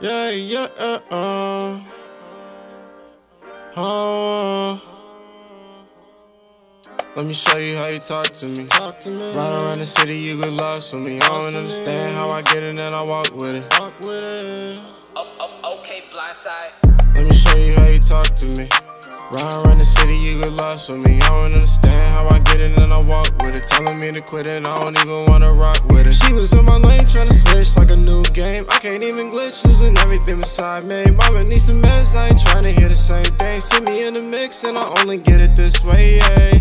Yeah, yeah, Let me show you how you talk to me. Ride around the city, you get lost with me. I don't understand how I get it and I walk with it. Okay, blindside. Let me show you how you talk to me. Ride around the city, you get lost with me. I don't understand how I get it and I walk with it. Telling me to quit it, I don't even wanna rock with it. She was in my lane tryna switch like a new game. I can't even glitch, losing everything beside me. Mama needs some meds, I ain't tryna hear the same thing. See me in the mix and I only get it this way, yeah.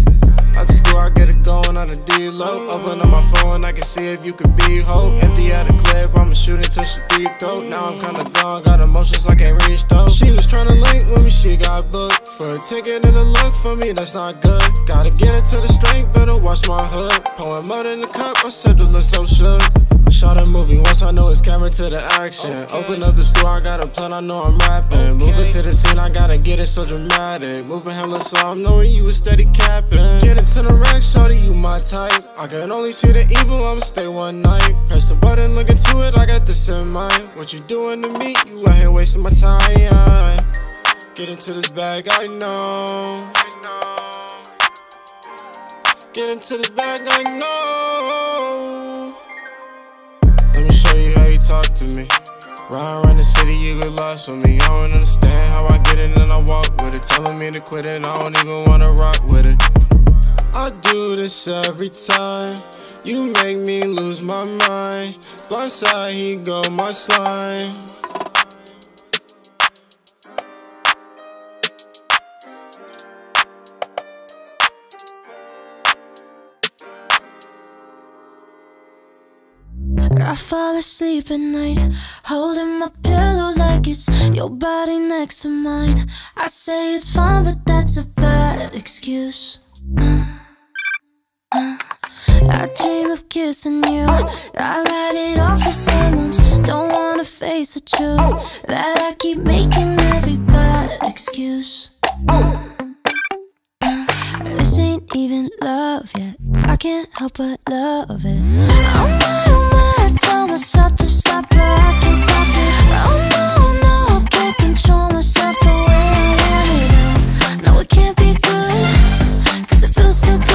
Out the school, I get it going on the D-Lo. Open up my phone, I can see if you could be ho. Empty out the clip, I'ma shoot until she deep throat. Now I'm kinda gone, got emotions I can't reach though. She was tryna link with me, she got booked for a ticket and a look for me, that's not good. Gotta get it to the strength, better watch my hood. Pouring mud in the cup, I said it look so shook. Shot a movie once, I know it's camera to the action. Okay. Open up the store, I got a plan, I know I'm rapping. Okay. Moving to the scene, I gotta get it so dramatic. Moving hella so I'm knowing you was steady capping. Get into the rack, shawty, you my type. I can only see the evil, I'ma stay one night. Press the button, look into it, I got this in mind. What you doing to me? You out here wasting my time. Get into this bag, I know. Get into this bag, I know. Let me show you how you talk to me. Ride around the city, you get lost with me. I don't understand how I get it and I walk with it. Telling me to quit it, I don't even wanna rock with it. I do this every time. You make me lose my mind. Blindside, he go my slime. I fall asleep at night, holding my pillow like it's your body next to mine. I say it's fine, but that's a bad excuse. I dream of kissing you, I write it off for someone's. Don't wanna face the truth, that I keep making every bad excuse. This ain't even love yet, I can't help but love it. Oh my, oh my, tell myself to stop it, I can't stop it. Oh no, no, I can't control myself the way I want it. No, it can't be good, cause it feels too good.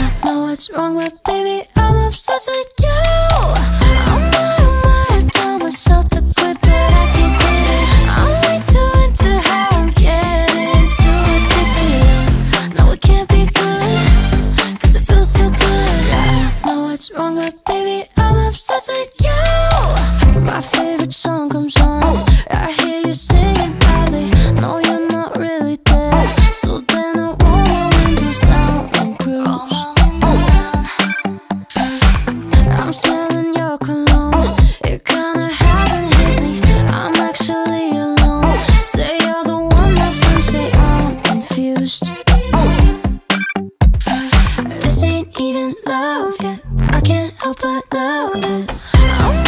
I know what's wrong, but baby, I'm obsessed with you. I'm not on my, tell myself to quit, but I can't quit it. I'm way too into how I'm getting too addicted. No, it can't be good, cause it feels too good. I know what's wrong, but baby, obsessed with you. My favorite song comes on, I hear you singing badly. No, you're not really there, so then I roll my windows down and cruise. I'm smelling your cologne, it kinda hasn't hit me, I'm actually alone. Say you're the one, my friends say I'm confused. This ain't even love yet, I can't help but love it.